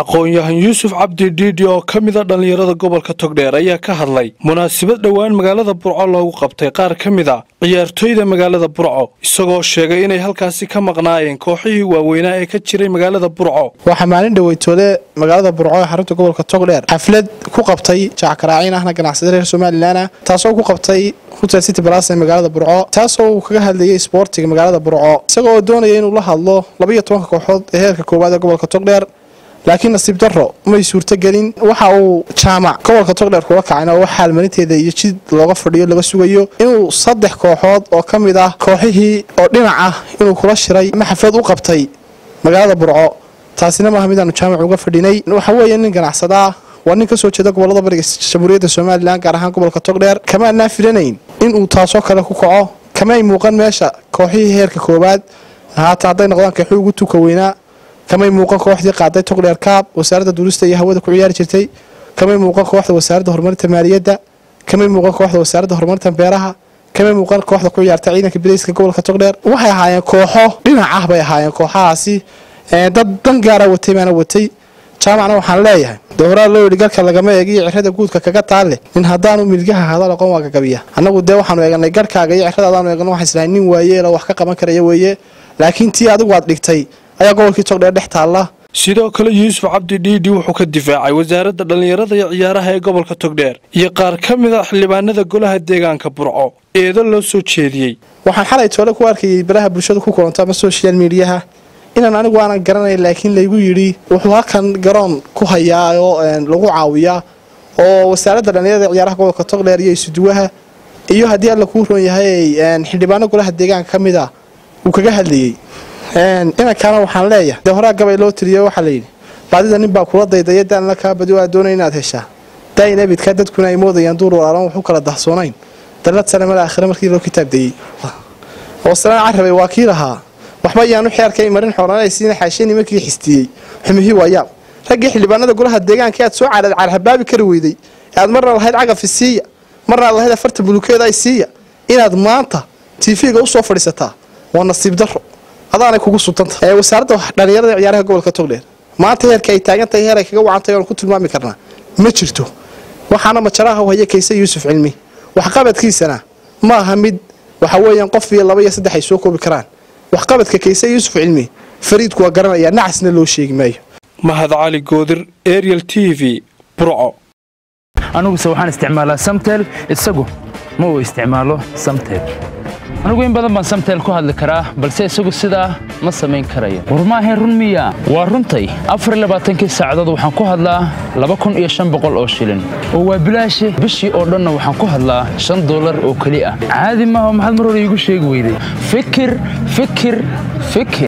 aqoon-yahan Yuusuf Cabdi Diidi oo ka mid ah dhalinyarada gobolka Togdheer ayaa ka hadlay munaasabad dhawaan magaalada Burco loogu qabtay qaar ka mid ah ciyaartoyda magaalada Burco isagoo sheegay inay halkaasi ka maqnaayeen kooxihii waaweynaa ee ka jiray magaalada Burco waxa maalin dhaweetoode magaalada Burco ee xarunta gobolka Togdheer xaflad ku qabtay jacqaraacin ahna ganacsatada reer Soomaaliland taasoo ku qabtay Hotel City Palace magaalada Burco taasoo kaga hadlayay sportiga magaalada Burco isagoo doonayay inuu la hadlo 12 kooxood ee heerka koowaad ee gobolka Togdheer laakiin nasiib darro ma suurtagelin waxa uu jaamac gobolka Togdheer kula kacayna oo xal marinteeda iyo jid looga fadhiyo laga sugayo inuu saddex kooxood oo kamid ah kooxihii oo dhinac ah inuu kula shiray maxafad u qabtay magaalada Burco taasina ma hamidaan jaamac uga fadhinay waxa weeyeen in ganacsada وأنا كسوة شدة قبل ضبري الجمهورية السومالية لأن كارهان قبل كتقدر كمان نافرينين إن وتعصى كله كقاع كمان موقن ماشى كوحي هير ككوباد هتعطينا قلنا كحيو قلتو كوينا كمان موقن كواحد قاعد تقدر كاب وسعرته درست يهوى دكوعيار شتى كمان موقن كواحد وسعرته هرمان تمارية ده كمان موقن كواحد وسعرته هرمان تمبيرها كمان موقن كواحد كوعيار تعينا كبريس كقبل كتقدر وحي هاي كوحة لنا عهبة هاي كوحة عسى دبنا جارة وتمانة وتي jaamacna waxaan leeyahay dowladda loo dhigay galka laga meegiyo cirada guudka kaga taale in hadaan u milgaha hadal aqoon waa gagabiya anagu de waxaan eegnay garkaaga iyo cirada aan eegno wax islaan nin waayeela wax ka qaban karaya weeye laakiin tii adigu aad dhigtay ayaa gobolkii Togdheer dhex taala sidoo kale Yuusuf Cabdi Diidi wuxuu ka difaacay wasaaradda dhalinyarada iyo ciyaaraha ee gobolka Togdheer iyo qaar ka mid ah xildhibaanada golaha deegaanka Burco eedo loo soo jeediyay waxaan xalay toole ku arkay baraha bulshada ku koonta social media inaan anigu aan garanay laakiin la igu yiri wuxuu halkan garoon ku hayaa oo lagu caawiya oo wasaaradda dhalinyarada ciyaaraha gobolka Togdheer iyo isduwaha iyo hadii la ku roon yahay xildhibaano golaha deegaanka kamid ah uu kaga hadlayay ina kana waxaan leeyahay dowladda gabay loo tiriyo waxa la yiri baadida nin baa kula daydayay dadna ka badwaa doonay inaad heshaa dayna bidka dadkuna ay moodayaan duur waraan wuxuu kala dahsoonayn dalad sanamada aakhira markii loo kitaab deeyay oo salaam carabay wakiilaha waxba yaanu xeerkay marin xooranaysiin xaashini markii xistiyay xumihii waayab ragii xilbaanada golaha deegaanka aad soo calaad carabaabi kari weeyday aad marna lahayd cagaf siiya marna lahayd farta bulukeeda ay siiya inaad maanta TV-ga u soo fadhiisataa waa nasiib darro adaana kugu sultanta ee wasaaradda dhalinyarada ciyaaraha gobolka Togdheer maanta heerka ay taagantay heer ay kaga wacantay oo ku tilmaami karnaa ma jirto waxaana majaraha u hayaysa Yuusuf Cilmi wax qabadkiisana ma aha mid waxa weeyaan qof iyo 2 iyo 3 ay soo koobi karaan وحقبت كيسي يوسف علمي فريد كوغرنا يا نعسنا لو شيء ماي مهد علي قودر اريال تي في برعو انا سوحان استعمالها سمتل اتسقو مو استعماله سمتل انا وين بدل ما سمتل كو هادل كراه بل سيسقو سدا ما سمين كرايا ورماهي رنميا ورنتي افر لباتن كي ساعداد وحان كو هادلا 2500 او شيلين هو بلاشي بشي او دنا وحان كو هادلا $5 oo kaliya caadi ma aha maxad mar hore igu sheeg weeyday fikir